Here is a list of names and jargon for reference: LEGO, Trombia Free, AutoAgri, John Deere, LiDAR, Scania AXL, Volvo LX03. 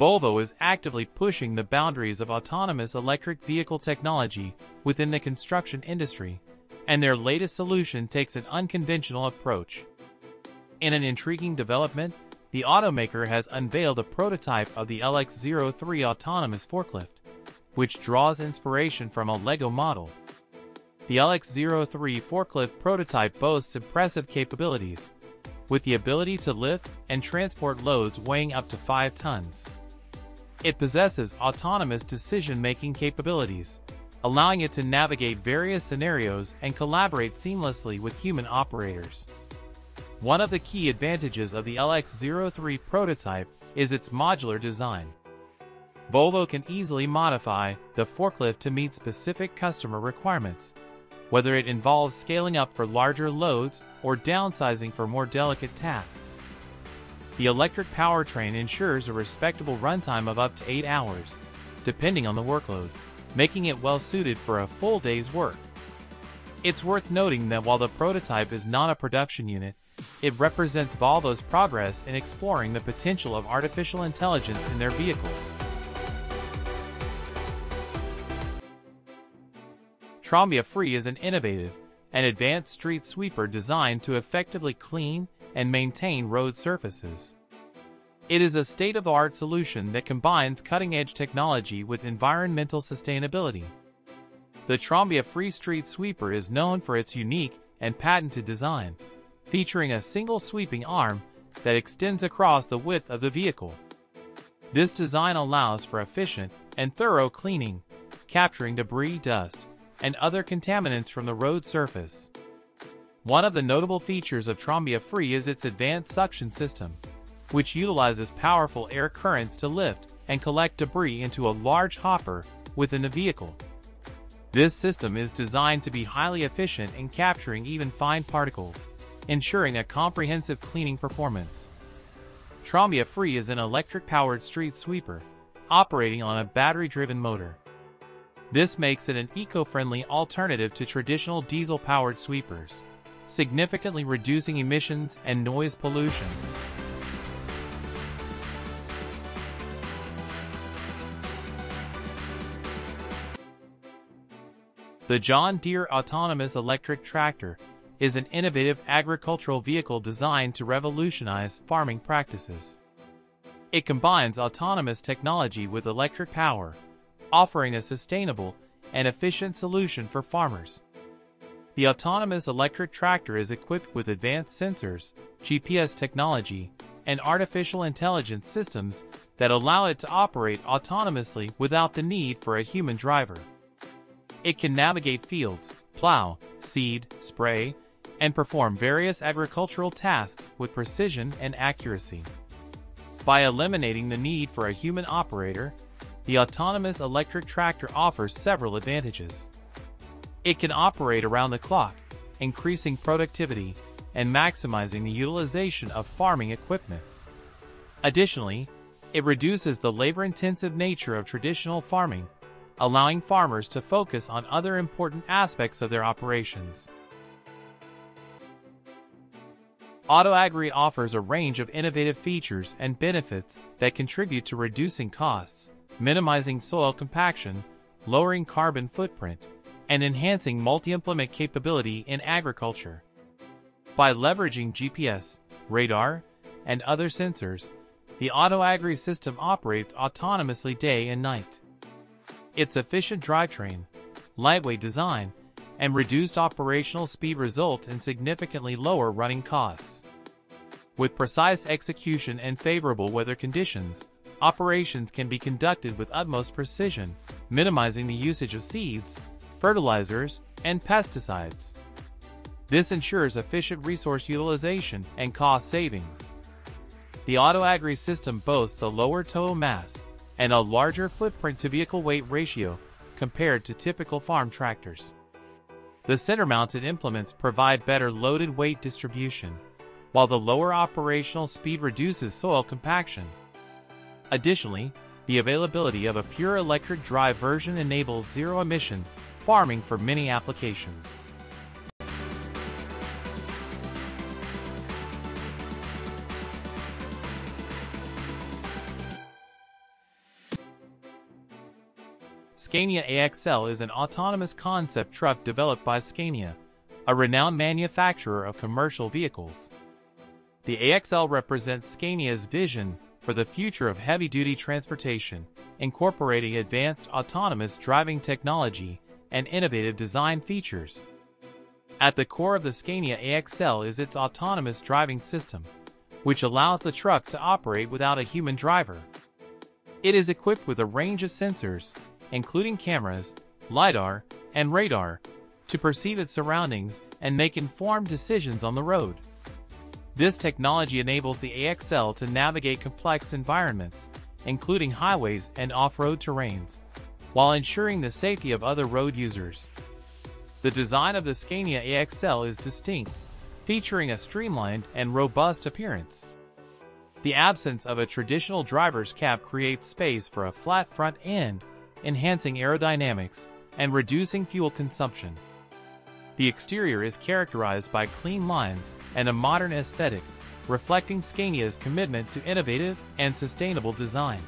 Volvo is actively pushing the boundaries of autonomous electric vehicle technology within the construction industry, and their latest solution takes an unconventional approach. In an intriguing development, the automaker has unveiled a prototype of the LX03 autonomous forklift, which draws inspiration from a LEGO model. The LX03 forklift prototype boasts impressive capabilities, with the ability to lift and transport loads weighing up to 5 tons. It possesses autonomous decision-making capabilities, allowing it to navigate various scenarios and collaborate seamlessly with human operators. One of the key advantages of the LX03 prototype is its modular design. Volvo can easily modify the forklift to meet specific customer requirements, whether it involves scaling up for larger loads or downsizing for more delicate tasks. The electric powertrain ensures a respectable runtime of up to 8 hours, depending on the workload, making it well-suited for a full day's work. It's worth noting that while the prototype is not a production unit, it represents Volvo's progress in exploring the potential of artificial intelligence in their vehicles. Trombia Free is an innovative and advanced street sweeper designed to effectively clean and maintain road surfaces. It is a state-of-the-art solution that combines cutting-edge technology with environmental sustainability. The Trombia Free street sweeper is known for its unique and patented design, featuring a single sweeping arm that extends across the width of the vehicle. This design allows for efficient and thorough cleaning, capturing debris, dust, and other contaminants from the road surface. One of the notable features of Trombia Free is its advanced suction system, which utilizes powerful air currents to lift and collect debris into a large hopper within the vehicle. This system is designed to be highly efficient in capturing even fine particles, ensuring a comprehensive cleaning performance. Trombia Free is an electric-powered street sweeper, operating on a battery-driven motor. This makes it an eco-friendly alternative to traditional diesel-powered sweepers, significantly reducing emissions and noise pollution. The John Deere Autonomous Electric Tractor is an innovative agricultural vehicle designed to revolutionize farming practices. It combines autonomous technology with electric power, offering a sustainable and efficient solution for farmers. The autonomous electric tractor is equipped with advanced sensors, GPS technology, and artificial intelligence systems that allow it to operate autonomously without the need for a human driver. It can navigate fields, plow, seed, spray, and perform various agricultural tasks with precision and accuracy. By eliminating the need for a human operator, the autonomous electric tractor offers several advantages. It can operate around the clock, increasing productivity and maximizing the utilization of farming equipment. Additionally, it reduces the labor-intensive nature of traditional farming, allowing farmers to focus on other important aspects of their operations. AutoAgri offers a range of innovative features and benefits that contribute to reducing costs, minimizing soil compaction, lowering carbon footprint, and enhancing multi-implement capability in agriculture. By leveraging GPS, radar, and other sensors, the AutoAgri system operates autonomously day and night. Its efficient drivetrain, lightweight design, and reduced operational speed result in significantly lower running costs. With precise execution and favorable weather conditions, operations can be conducted with utmost precision, minimizing the usage of seeds, fertilizers, and pesticides. This ensures efficient resource utilization and cost savings. The AutoAgri system boasts a lower tow mass and a larger footprint-to-vehicle weight ratio compared to typical farm tractors. The center-mounted implements provide better loaded weight distribution, while the lower operational speed reduces soil compaction. Additionally, the availability of a pure electric drive version enables zero-emission farming for many applications. Scania AXL is an autonomous concept truck developed by Scania, a renowned manufacturer of commercial vehicles. The AXL represents Scania's vision for the future of heavy-duty transportation, incorporating advanced autonomous driving technology and innovative design features. At the core of the Scania AXL is its autonomous driving system, which allows the truck to operate without a human driver. It is equipped with a range of sensors, including cameras, LiDAR, and radar, to perceive its surroundings and make informed decisions on the road. This technology enables the AXL to navigate complex environments, including highways and off-road terrains, while ensuring the safety of other road users. The design of the Scania AXL is distinct, featuring a streamlined and robust appearance. The absence of a traditional driver's cab creates space for a flat front end, enhancing aerodynamics and reducing fuel consumption. The exterior is characterized by clean lines and a modern aesthetic, reflecting Scania's commitment to innovative and sustainable design.